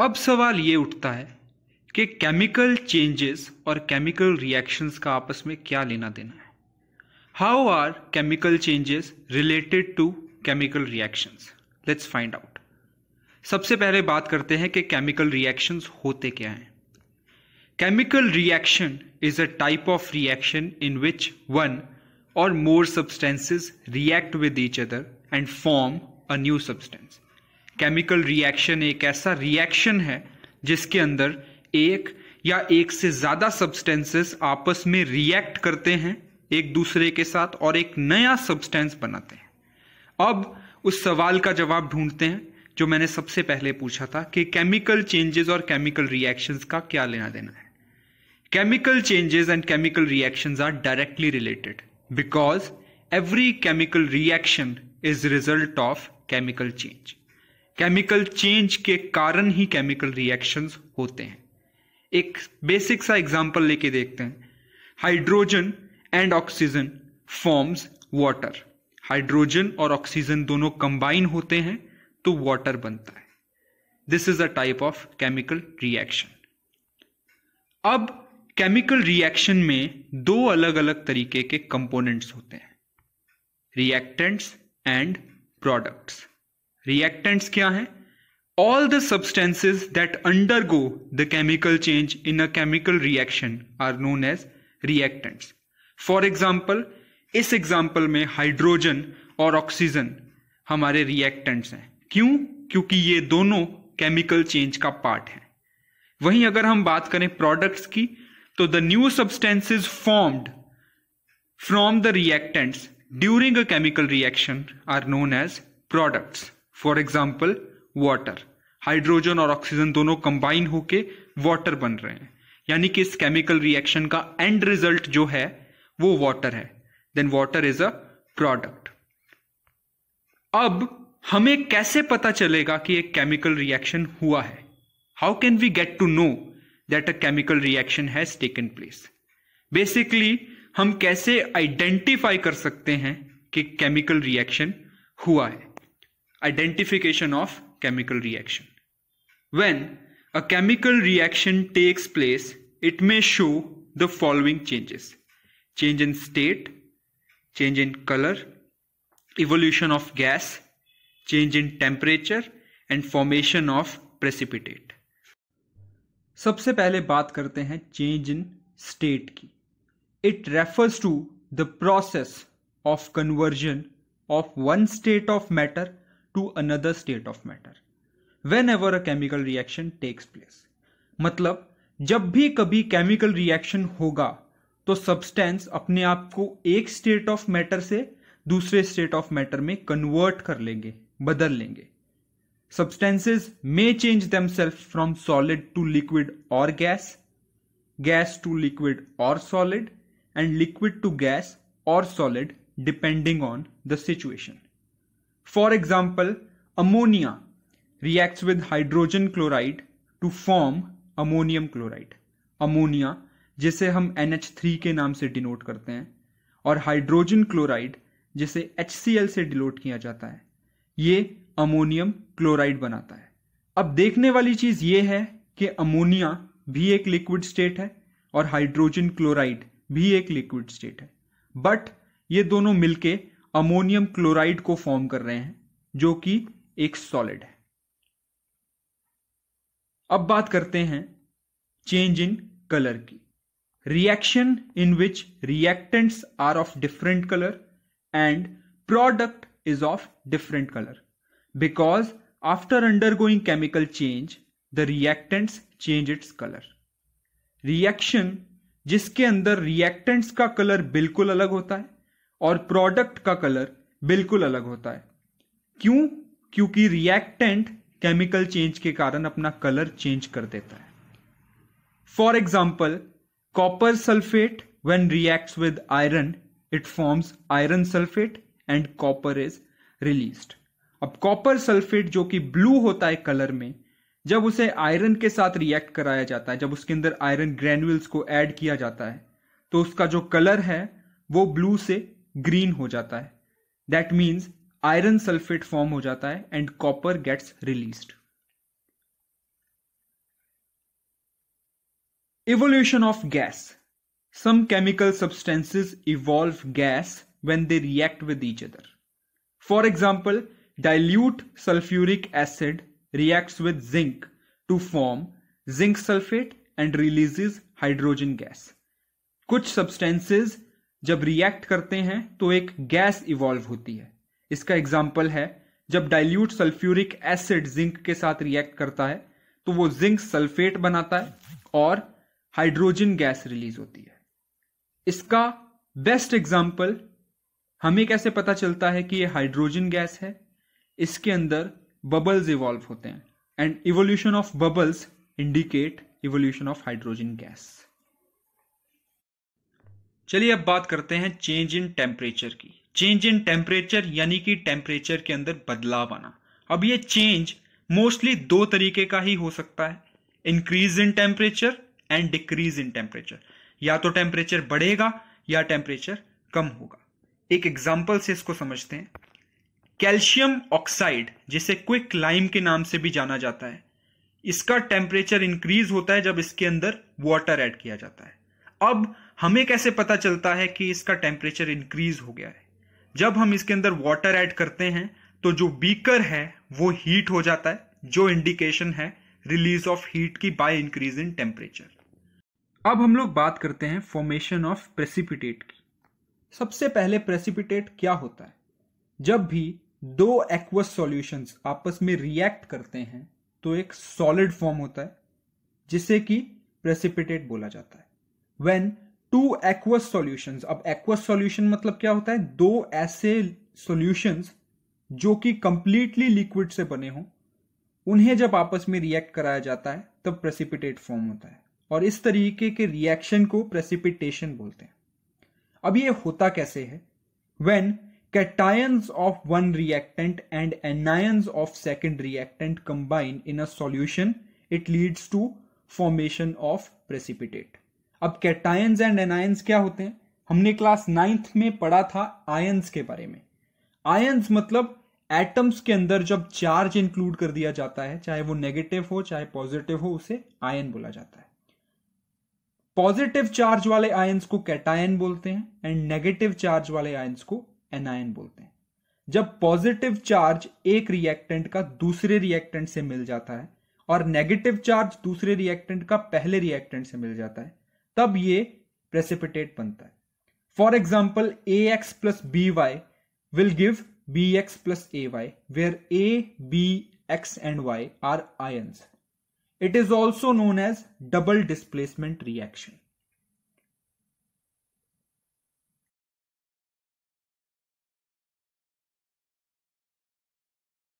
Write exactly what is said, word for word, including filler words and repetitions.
अब सवाल ये उठता है कि केमिकल चेंजेस और केमिकल रिएक्शंस का आपस में क्या लेना देना है। How are chemical changes related to chemical reactions? Let's find out. सबसे पहले बात करते हैं कि केमिकल रिएक्शंस होते क्या हैं। Chemical reaction is a type of reaction in which one or more substances react with each other and form a new substance. Chemical reaction एक ऐसा reaction है जिसके अंदर एक या एक से ज़्यादा substances आपस में react करते हैं एक दूसरे के साथ और एक नया substance बनाते हैं। अब उस सवाल का जवाब ढूंढते हैं जो मैंने सबसे पहले पूछा था कि chemical changes और chemical reactions का क्या लेना देना है। Chemical changes and chemical reactions are directly related. Because every chemical reaction is result of chemical change. Chemical change के कारण ही chemical reactions होते हैं। एक basic सा example लेके देखते हैं। Hydrogen and oxygen forms water. Hydrogen और oxygen दोनों combine होते हैं तो water बनता है। This is a type of chemical reaction. अब केमिकल रिएक्शन में दो अलग अलग तरीके के कंपोनेंट्स होते हैं, रिएक्टेंट्स एंड प्रोडक्ट्स। रिएक्टेंट्स क्या हैं? All the substances that undergo the chemical change in a chemical reaction are known as reactants. For example, इस एग्जांपल में हाइड्रोजन और ऑक्सीजन हमारे रिएक्टेंट्स हैं। क्यों? क्योंकि ये दोनों केमिकल चेंज का पार्ट हैं। वहीं अगर हम बात करें प्रोडक्ट्स की, तो the new substances formed from the reactants during a chemical reaction are known as products. For example, water. Hydrogen और ऑक्सीजन दोनों कंबाइन होके वाटर बन रहे हैं, यानी कि इस केमिकल रिएक्शन का एंड रिजल्ट जो है वो वाटर है। Then water is a product. अब हमें कैसे पता चलेगा कि एक केमिकल रिएक्शन हुआ है? How can we get to know that a chemical reaction has taken place? Basically, हम कैसे identify कर सकते हैं कि chemical reaction हुआ है? Identification of chemical reaction. When a chemical reaction takes place, it may show the following changes: change in state, change in color, evolution of gas, change in temperature, and formation of precipitate. सबसे पहले बात करते हैं change in state की। It refers to the process of conversion of one state of matter to another state of matter whenever a chemical reaction takes place. मतलब जब भी कभी केमिकल रिएक्शन होगा तो सब्सटेंस अपने आप को एक स्टेट ऑफ मैटर से दूसरे स्टेट ऑफ मैटर में कन्वर्ट कर लेंगे, बदल लेंगे। Substances may change themselves from solid to liquid or gas, gas to liquid or solid, and liquid to gas or solid depending on the situation. For example, ammonia reacts with hydrogen chloride to form ammonium chloride. Ammonia, जिसे हम N H three के नाम से denote करते हैं, और hydrogen chloride, जिसे H C L से denote किया जाता है, ये अमोनियम क्लोराइड बनाता है। अब देखने वाली चीज यह है कि अमोनिया भी एक लिक्विड स्टेट है और हाइड्रोजन क्लोराइड भी एक लिक्विड स्टेट है, बट ये दोनों मिलके अमोनियम क्लोराइड को फॉर्म कर रहे हैं जो कि एक सॉलिड है। अब बात करते हैं चेंज इन कलर की। Reaction in which reactants are of different colour and product is of different color because after undergoing chemical change the reactants change its color. Reaction जिसके अंदर reactants का color बिल्कुल अलग होता है और product का color बिल्कुल अलग होता है। क्यों? क्योंकि reactant chemical change के कारण अपना color change कर देता है। For example, copper sulfate when reacts with iron it forms iron sulfate and copper is released. अब कॉपर सल्फेट जो कि ब्लू होता है कलर में, जब उसे आयरन के साथ रिएक्ट कराया जाता है, जब उसके अंदर आयरन ग्रेन्यूल्स को ऐड किया जाता है, तो उसका जो कलर है वो ब्लू से ग्रीन हो जाता है। That means iron sulphate form हो जाता है and copper gets released. Evolution of gas. Some chemical substances evolve gas when they react with each other. For example, dilute sulfuric acid reacts with zinc to form zinc sulfate and releases hydrogen gas. कुछ substances जब react करते हैं तो एक gas evolve होती है. इसका example है जब dilute sulfuric acid zinc के साथ react करता है तो वो zinc sulfate बनाता है और हाइड्रोजन गैस रिलीज होती है. इसका बेस्ट एग्जाम्पल हमें कैसे पता चलता है कि ये हाइड्रोजन गैस है, इसके अंदर बबल्स इवॉल्व होते हैं and evolution of bubbles indicate evolution of hydrogen gas. चलिए अब बात करते हैं चेंज इन टेम्परेचर की. चेंज इन टेम्परेचर यानी कि टेम्परेचर के अंदर बदलाव आना. अब ये चेंज मोस्टली दो तरीके का ही हो सकता है, increase in temperature and decrease in temperature. या तो टेम्परेचर बढ़ेगा या टेम्परेचर कम होगा. एक एग्जाम्पल से इसको समझते हैं. कैल्शियम ऑक्साइड जिसे क्विक लाइम के नाम से भी जाना जाता है, इसका टेम्परेचर इंक्रीज होता है जब इसके अंदर वाटर ऐड किया जाता है. अब हमें कैसे पता चलता है कि इसका टेम्परेचर इंक्रीज हो गया है? जब हम इसके अंदर वाटर ऐड करते हैं तो जो बीकर है वो हीट हो जाता है, जो इंडिकेशन है रिलीज ऑफ हीट की बाय इंक्रीज इन टेम्परेचर. अब हम लोग बात करते हैं फॉर्मेशन ऑफ प्रेसिपिटेट की. सबसे पहले प्रेसिपिटेट क्या होता है? जब भी दो एक्वस सॉल्यूशंस आपस में रिएक्ट करते हैं तो एक सॉलिड फॉर्म होता है जिसे कि प्रेसिपिटेट बोला जाता है. व्हेन टू एक्वस सॉल्यूशंस, अब एक्वस सॉल्यूशन मतलब क्या होता है? दो ऐसे सॉल्यूशंस जो कि कंप्लीटली लिक्विड से बने हों, उन्हें जब आपस में रिएक्ट कराया जाता है तब प्रेसिपिटेट फॉर्म होता है और इस तरीके के रिएक्शन को प्रेसिपिटेशन बोलते हैं. अब ये होता कैसे है? When cations of one reactant and anions of second reactant combine in a solution, it leads to formation of precipitate. अब कैटायंस एंड एनायंस क्या होते हैं? हमने क्लास नाइन्थ में पढ़ा था आयंस के बारे में. आयंस मतलब एटम्स के अंदर जब चार्ज इंक्लूड कर दिया जाता है, चाहे वो नेगेटिव हो चाहे पॉजिटिव हो, उसे आयन बोला जाता है. पॉजिटिव चार्ज वाले आयंस को कैटायन बोलते हैं एंड नेगेटिव चार्ज वाले आयंस को एनायन बोलते हैं. जब पॉजिटिव चार्ज एक रिएक्टेंट का दूसरे रिएक्टेंट से मिल जाता है और नेगेटिव चार्ज दूसरे रिएक्टेंट का पहले रिएक्टेंट से मिल जाता है तब ये प्रेसिपिटेट बनता है. For example A X plus B Y will give bx plus ay where a, b, x and y are ions. It is also known as double displacement reaction.